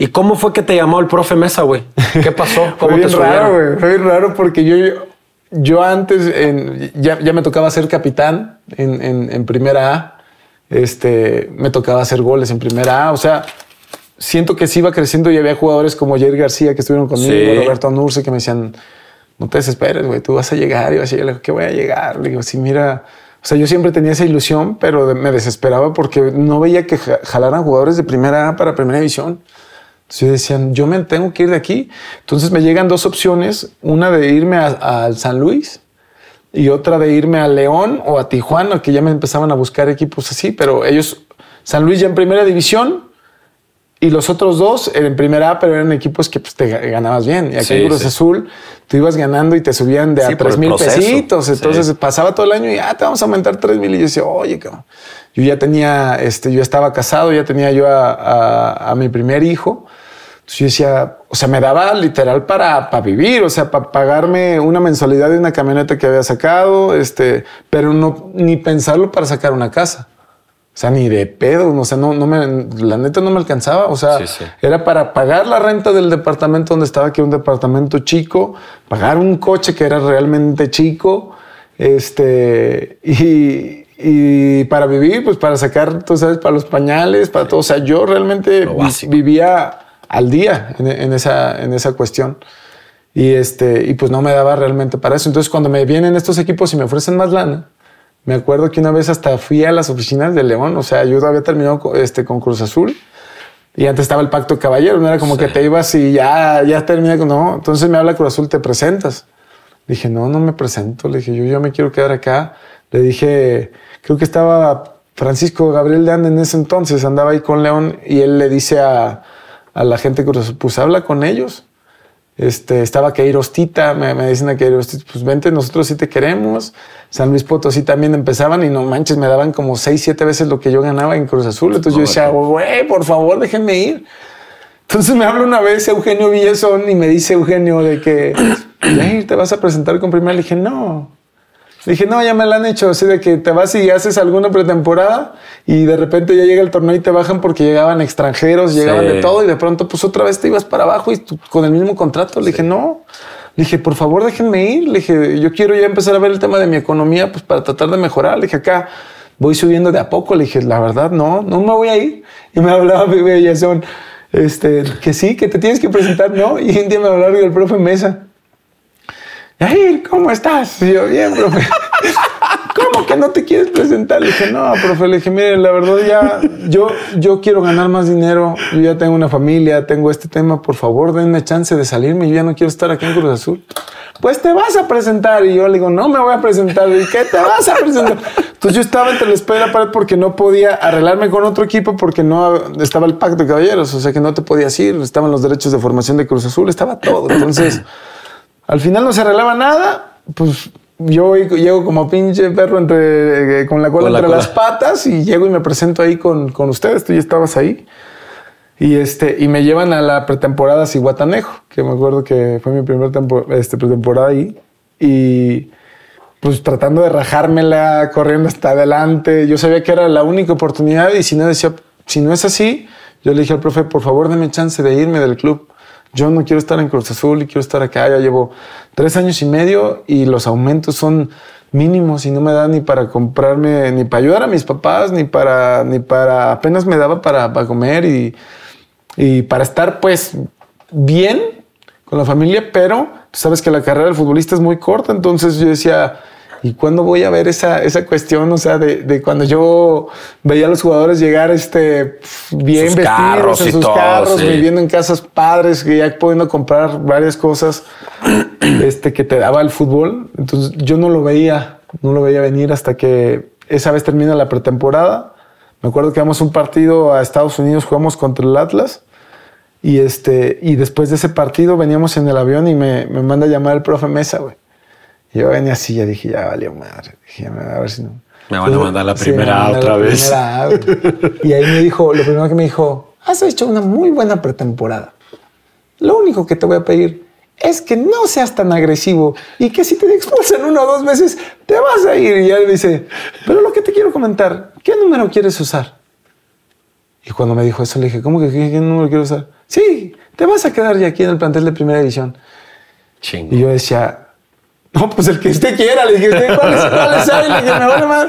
¿Y cómo fue que te llamó el profe Meza, güey? ¿Qué pasó? ¿Cómo te subieron? Güey, fue bien raro porque yo antes ya me tocaba ser capitán en primera A. Me tocaba hacer goles en primera A. O sea, siento que sí iba creciendo y había jugadores como Jair García que estuvieron conmigo, sí. Roberto Anurce, que me decían, no te desesperes, güey, tú vas a llegar. Y vas a llegar. Le digo, ¿qué voy a llegar? Le digo, sí, mira... O sea, yo siempre tenía esa ilusión, pero me desesperaba porque no veía que jalaran jugadores de primera A para primera división. Entonces yo decían, yo me tengo que ir de aquí. Entonces me llegan dos opciones, una de irme al San Luis y otra de irme a León o a Tijuana, que ya me empezaban a buscar equipos así, pero ellos, San Luis ya en primera división y los otros dos en primera A, pero eran equipos que pues, te ganabas bien. Y aquí en Cruz Azul... Tú ibas ganando y te subían de a 3,000 pesitos. Entonces pasaba todo el año y te vamos a aumentar 3,000. Y yo decía, oye, cabrón. Yo ya tenía, yo estaba casado, ya tenía yo a mi primer hijo. Entonces yo decía, o sea, me daba literal para vivir, o sea, para pagarme una mensualidad de una camioneta que había sacado, pero no, ni pensarlo para sacar una casa. O sea, ni de pedo, o sea, la neta no me alcanzaba, o sea, era para pagar la renta del departamento donde estaba, que era un departamento chico, pagar un coche que era realmente chico, y para vivir, pues para sacar, tú sabes, para los pañales, para todo, o sea, yo realmente vivía al día en esa cuestión. Y y pues no me daba realmente para eso. Entonces, cuando me vienen estos equipos y me ofrecen más lana, me acuerdo que una vez hasta fui a las oficinas de León. O sea, yo había terminado con Cruz Azul y antes estaba el pacto de caballero. No era como que te ibas y ya terminé. No, entonces me habla Cruz Azul, te presentas. Dije, no, no me presento. Le dije, yo me quiero quedar acá. Le dije, creo que estaba Francisco Gabriel Deán en ese entonces, andaba ahí con León y él le dice a la gente de Cruz Azul, pues habla con ellos. Estaba Jair García, me dicen a Jair García, pues vente, nosotros sí te queremos. San Luis Potosí también empezaban y no manches, me daban como 6, 7 veces lo que yo ganaba en Cruz Azul. Entonces yo decía, güey, por favor, déjenme ir. Entonces me habla una vez Eugenio Villazón y me dice Eugenio de que, ¿te vas a presentar con primera? Le dije, no. Le dije, no, ya me la han hecho, así de que te vas y haces alguna pretemporada y de repente ya llega el torneo y te bajan porque llegaban extranjeros, llegaban de todo y de pronto pues otra vez te ibas para abajo y tú, con el mismo contrato. Le dije, no. Le dije, por favor, déjenme ir. Le dije, yo quiero ya empezar a ver el tema de mi economía pues para tratar de mejorar. Le dije, acá voy subiendo de a poco. Le dije, la verdad, no me voy a ir. Y me hablaba mi Villazón, que sí, que te tienes que presentar, ¿no? Y un día me hablaba el profe Meza. Jair, ¿cómo estás? Y yo, bien, profe. ¿Cómo que no te quieres presentar? Le dije, no, profe. Le dije, mire, la verdad ya, yo quiero ganar más dinero. Yo ya tengo una familia, tengo este tema. Por favor, denme chance de salirme. Yo ya no quiero estar aquí en Cruz Azul. Pues te vas a presentar. Y yo le digo, no me voy a presentar. ¿Y qué te vas a presentar? Entonces yo estaba entre la espada y la pared porque no podía arreglarme con otro equipo porque no estaba el pacto de caballeros. O sea que no te podías ir. Estaban los derechos de formación de Cruz Azul. Estaba todo. Entonces... Al final no se arreglaba nada, pues yo llego como pinche perro con la cola entre las patas y llego y me presento ahí con ustedes. Tú ya estabas ahí y, y me llevan a la pretemporada Sihuatanejo, que me acuerdo que fue mi primer pretemporada ahí y pues tratando de rajármela, corriendo hasta adelante. Yo sabía que era la única oportunidad y si no es así, yo le dije al profe, por favor, dame chance de irme del club. Yo no quiero estar en Cruz Azul y quiero estar acá. Ya llevo 3 años y medio y los aumentos son mínimos y no me dan ni para comprarme, ni para ayudar a mis papás, ni para apenas me daba para comer y para estar pues bien con la familia. Pero pues, sabes que la carrera del futbolista es muy corta. Entonces yo decía, ¿y cuándo voy a ver esa cuestión? O sea, de cuando yo veía a los jugadores llegar bien sus vestidos, carros en sus carros, viviendo en casas padres, que ya pudiendo comprar varias cosas que te daba el fútbol. Entonces yo no lo veía venir hasta que esa vez termina la pretemporada. Me acuerdo que vamos un partido a Estados Unidos, jugamos contra el Atlas. Y, y después de ese partido veníamos en el avión y me manda a llamar el profe Meza, güey. Yo venía así, ya dije, ya valió madre. Dije, a ver si no. Me van a mandar la primera otra vez. Y ahí me dijo, lo primero que me dijo, has hecho una muy buena pretemporada. Lo único que te voy a pedir es que no seas tan agresivo y que si te expulsan 1 o 2 veces, te vas a ir. Y él me dice, pero lo que te quiero comentar, ¿qué número quieres usar? Y cuando me dijo eso, le dije, ¿cómo que no lo quiero usar? Sí, te vas a quedar ya aquí en el plantel de primera división. Chingo. Y yo decía, no, pues el que usted quiera. Le dije, ¿cuáles hay? Le dije, me vale más.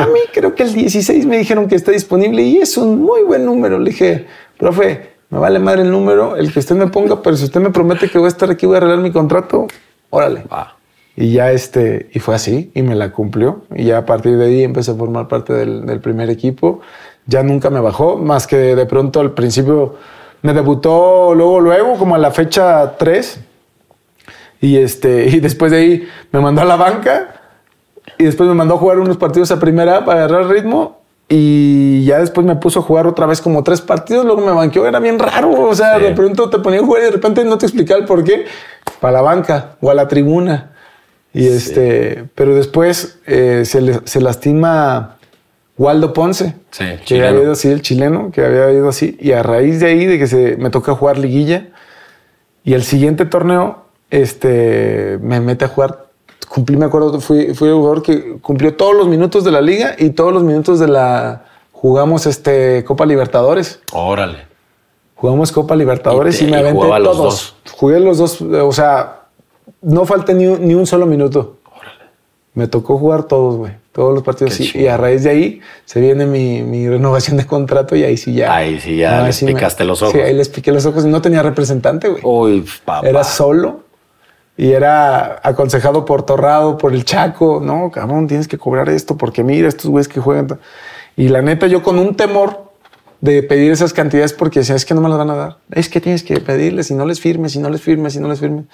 A mí creo que el 16 me dijeron que está disponible y es un muy buen número. Le dije, profe, me vale madre el número, el que usted me ponga, pero si usted me promete que voy a estar aquí, voy a arreglar mi contrato, órale. Ah. Y ya y fue así, y me la cumplió. Y ya a partir de ahí empecé a formar parte del primer equipo. Ya nunca me bajó, más que de pronto al principio me debutó luego, como a la fecha 3. Y después de ahí me mandó a la banca y después me mandó a jugar unos partidos a primera para agarrar ritmo y ya después me puso a jugar otra vez como 3 partidos, luego me banqueó, era bien raro, o sea, sí. De pronto te ponía a jugar y de repente no te explicaba el por qué, para la banca o a la tribuna. Y sí. Pero después se lastima Waldo Ponce, sí, que había ido así, el chileno, que había ido así, y a raíz de ahí de que me toca jugar liguilla y el siguiente torneo me mete a jugar. Cumplí, me acuerdo, fui el jugador que cumplió todos los minutos de la liga y todos los minutos de la... Jugamos Copa Libertadores. Órale. Jugamos Copa Libertadores y me aventé todos. Los dos. Jugué los dos, o sea, no falté ni un solo minuto. Órale. Me tocó jugar todos, güey. Todos los partidos. Sí, y a raíz de ahí se viene mi renovación de contrato y ahí sí ya. Ahí sí ya les picaste los ojos. Sí, ahí les piqué los ojos y no tenía representante, güey. Uy, papá. Era solo. Y era aconsejado por Torrado, por el Chaco. No, cabrón, tienes que cobrar esto porque mira estos güeyes que juegan. Y la neta, yo con un temor de pedir esas cantidades porque decía, es que no me las van a dar. Es que tienes que pedirles y no les firmes, y no les firmes, y no les firmes.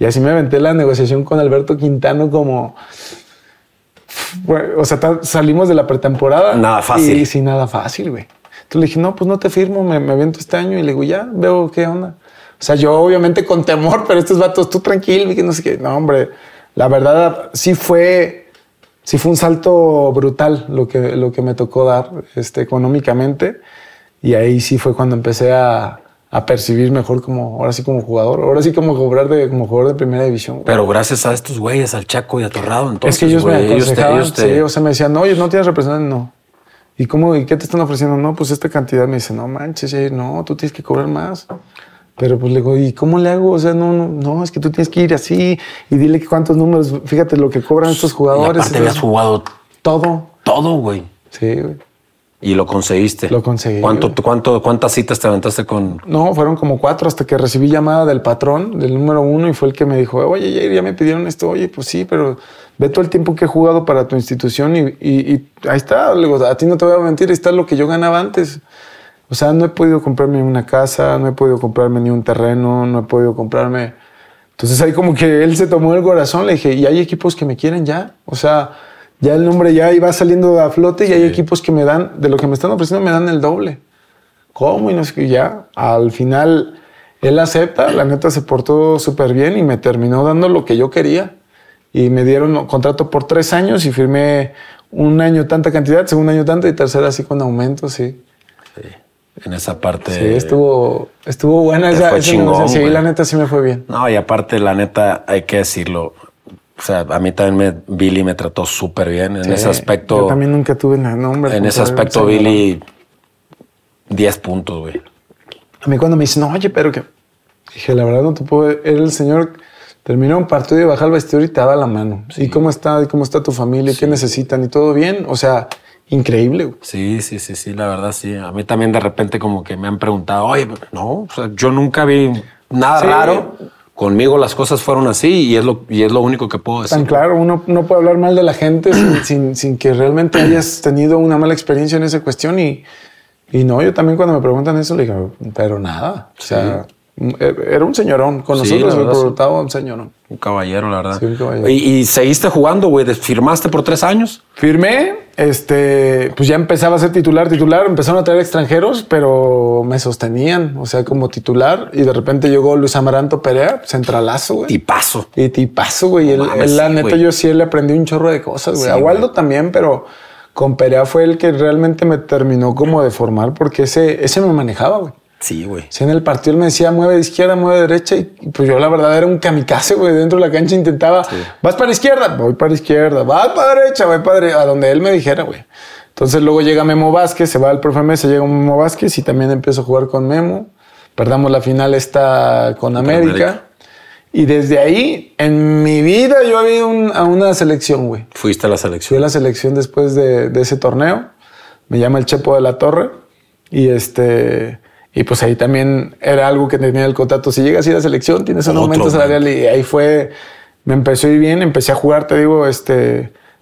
Y así me aventé la negociación con Alberto Quintano como... Bueno, o sea, salimos de la pretemporada. Nada fácil. Y sin nada fácil, güey. Entonces le dije, no, pues no te firmo, me aviento este año. Y le digo, ya, veo qué onda. O sea, yo obviamente con temor, pero estos vatos, tú tranquilo, que no sé qué. No, hombre, la verdad sí fue un salto brutal lo que me tocó dar económicamente. Y ahí sí fue cuando empecé a percibir mejor como jugador. Ahora sí como jugador de primera división. Güey. Pero gracias a estos güeyes, al Chaco y a Torrado, entonces. Es que ellos, güey, me aconsejaban. Sí, o sea, me decían, no, ellos no tienes representante, no. ¿Y cómo? ¿Y qué te están ofreciendo? No, pues esta cantidad. Me dicen, no manches, no, tú tienes que cobrar más. Pero pues le digo, ¿y cómo le hago? O sea, no, es que tú tienes que ir así y dile que cuántos números, fíjate lo que cobran estos jugadores. Y aparte habías jugado todo. Todo, güey. Sí, güey. Y lo conseguiste. Lo conseguí. ¿Cuántas citas te aventaste con...? No, fueron como 4 hasta que recibí llamada del patrón, del número 1, y fue el que me dijo, oye, ya me pidieron esto. Oye, pues sí, pero ve todo el tiempo que he jugado para tu institución y ahí está. Le digo, a ti no te voy a mentir, ahí está lo que yo ganaba antes. O sea, no he podido comprarme una casa, no he podido comprarme ni un terreno, no he podido comprarme... Entonces ahí como que él se tomó el corazón, le dije, y hay equipos que me quieren ya. O sea, ya el nombre ya iba saliendo a flote y sí. Hay equipos que me dan, de lo que me están ofreciendo, me dan el doble. ¿Cómo? Y no sé qué, ya. Al final él acepta, la neta se portó súper bien y me terminó dando lo que yo quería. Y me dieron contrato por 3 años y firmé un año tanta cantidad, segundo año tanta y tercera así con aumento, sí. Sí. En esa parte... Sí, estuvo buena esa chingón. Sí, la neta sí me fue bien. No, y aparte, la neta, hay que decirlo. O sea, a mí también Billy me trató súper bien. En ese aspecto... Yo también nunca tuve nada. No, hombre, en ese aspecto, Billy, 10 puntos, güey. A mí cuando me dicen, no, oye, pero que... Dije, la verdad no te puedo... Era el señor... Terminó un partido y bajaba el vestidor y te daba la mano. Sí. ¿Y cómo está tu familia? Sí. ¿Qué necesitan? ¿Y todo bien? O sea... Increíble, güey. Sí, la verdad, sí. A mí también de repente como que me han preguntado, oye, no, o sea, yo nunca vi nada raro. Conmigo las cosas fueron así y es lo único que puedo decir. Tan claro, uno no puede hablar mal de la gente sin que realmente hayas tenido una mala experiencia en esa cuestión. Y no, yo también cuando me preguntan eso le digo, pero nada. O sea, era un señorón. Con nosotros me preguntaba un señorón. Un caballero, la verdad. Sí, un caballero. ¿Y seguiste jugando, güey? ¿Firmaste por 3 años? Firmé. Pues ya empezaba a ser titular, empezaron a traer extranjeros, pero me sostenían, o sea, como titular. Y de repente llegó Luis Amaranto Perea, centralazo, güey. Tipazo, güey. No, la neta, güey. Yo sí le aprendí un chorro de cosas, güey. Sí, a Waldo también, pero con Perea fue el que realmente me terminó como de formar, porque ese me manejaba, güey. Sí, güey. Sí, en el partido él me decía, mueve de izquierda, mueve de derecha. Y pues yo, la verdad, era un kamikaze, güey. Dentro de la cancha intentaba, vas para izquierda, voy para izquierda, vas para derecha, voy para derecha. A donde él me dijera, güey. Entonces luego llega Memo Vázquez, se va al Profe Meza, llega Memo Vázquez y también empiezo a jugar con Memo. Perdamos la final esta con América. Y desde ahí, en mi vida, yo había ido a una selección, güey. Fuiste a la selección. Fui a la selección después de ese torneo. Me llama el Chepo de la Torre. Y y pues ahí también era algo que tenía el contrato. Si llegas a ir a la selección, tienes un aumento salarial. Y ahí fue, me empezó a ir bien, empecé a jugar, te digo,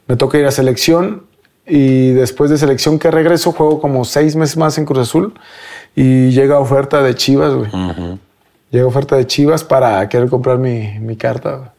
me toca ir a selección. Y después de selección que regreso, juego como 6 meses más en Cruz Azul. Y llega oferta de Chivas, güey. Llega oferta de Chivas para querer comprar mi carta.